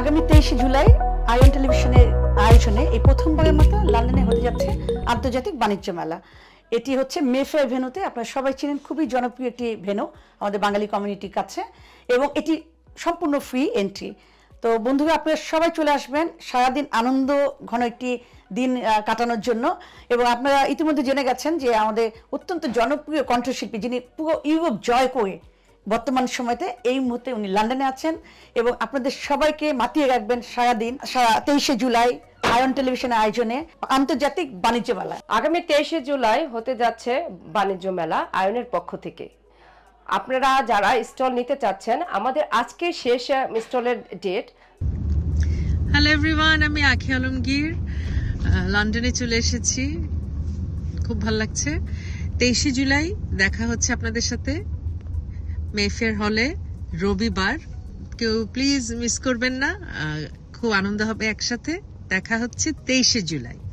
আগামী 23 জুলাই আইএন টেলিভিশনের আয়োজনে এই প্রথমবারের মতো লন্ডনে হতে যাচ্ছে আন্তর্জাতিক বাণিজ্য মেলা। এটি হচ্ছে মেফেয়ার ভেন্যুতে, আপনারা সবাই চিনেন, খুবই জনপ্রিয় একটি ভেন্যু আমাদের বাঙালি কমিউনিটির কাছে, এবং এটি সম্পূর্ণ ফ্রি এন্ট্রি। তো বন্ধুরা, আপনারা সবাই চলে আসবেন সারাদিন আনন্দ ঘন একটি দিন কাটানোর জন্য। এবং আপনারা ইতিমধ্যে জেনে গেছেন যে আমাদের অত্যন্ত জনপ্রিয় কণ্ঠশিল্পী, যিনি পুরো ইউরোপ জয় করে বর্তমান সময়তে এই মুহূর্তে উনি লন্ডনে আছেন, এবং আপনাদের সবাইকে মাতিয়ে রাখবেন সারাদিন 23 জুলাই আয়ন টেলিভিশনের আয়োজনে আন্তর্জাতিক বাণিজ্য মেলা। আগামী 23 জুলাই হতে যাচ্ছে বাণিজ্য মেলা আয়নের পক্ষ থেকে। আপনারা যারা স্টল নিতে চাচ্ছেন, আমাদের আজকে শেষ স্টলের ডেট। হ্যালো এভরিওয়ান, আমি আখি আলমগীর, লন্ডনে চলে এসেছি, খুব ভালো লাগছে। 23 জুলাই দেখা হচ্ছে আপনাদের সাথে মেফেয়ার হলে, রবিবার, কেউ প্লিজ মিস করবেন না, খুব আনন্দ হবে একসাথে। দেখা হচ্ছে 23 জুলাই।